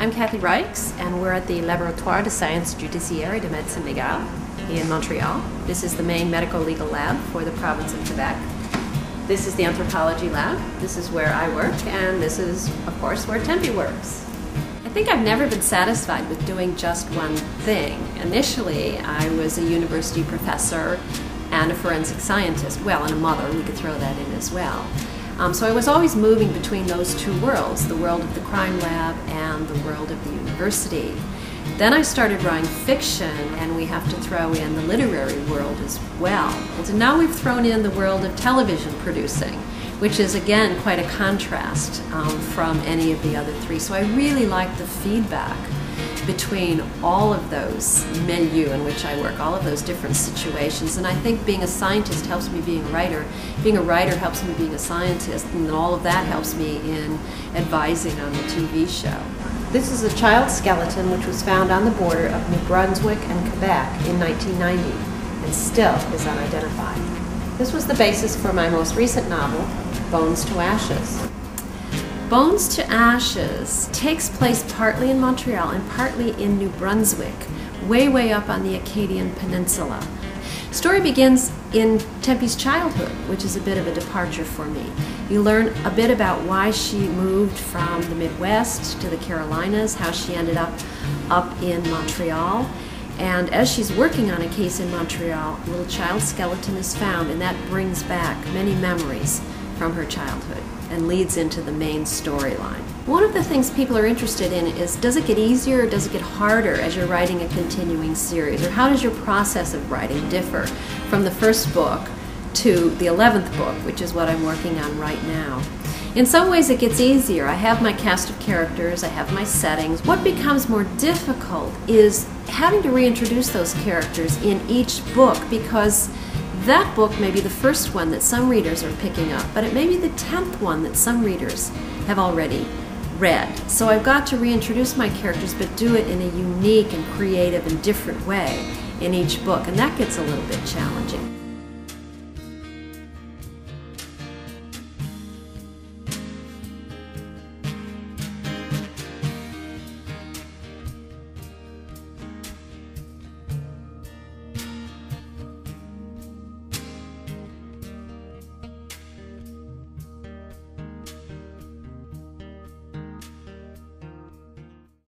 I'm Kathy Reichs, and we're at the Laboratoire de Sciences Judiciaires et de Médecine Légale in Montreal. This is the main medical legal lab for the province of Quebec. This is the anthropology lab. This is where I work, and this is, of course, where Tempe works. I think I've never been satisfied with doing just one thing. Initially, I was a university professor and a forensic scientist. Well, and a mother, we could throw that in as well. So I was always moving between those two worlds, the world of the crime lab and the world of the university. Then I started writing fiction, and we have to throw in the literary world as well. And so now we've thrown in the world of television producing, which is again quite a contrast from any of the other three. So I really like the feedback between all of those milieux in which I work, all of those different situations. And I think being a scientist helps me being a writer. Being a writer helps me being a scientist, and all of that helps me in advising on the TV show. This is a child's skeleton which was found on the border of New Brunswick and Quebec in 1990 and still is unidentified. This was the basis for my most recent novel, Bones to Ashes. Bones to Ashes takes place partly in Montreal and partly in New Brunswick, way up on the Acadian Peninsula. The story begins in Tempe's childhood, which is a bit of a departure for me. You learn a bit about why she moved from the Midwest to the Carolinas, how she ended up in Montreal. And as she's working on a case in Montreal, a little child's skeleton is found, and that brings back many memories from her childhood and leads into the main storyline. One of the things people are interested in is, does it get easier or does it get harder as you're writing a continuing series? Or how does your process of writing differ from the first book to the 11th book, which is what I'm working on right now? In some ways it gets easier. I have my cast of characters, I have my settings. What becomes more difficult is having to reintroduce those characters in each book, because that book may be the first one that some readers are picking up, but it may be the 10th one that some readers have already read. So I've got to reintroduce my characters, but do it in a unique and creative and different way in each book, and that gets a little bit challenging.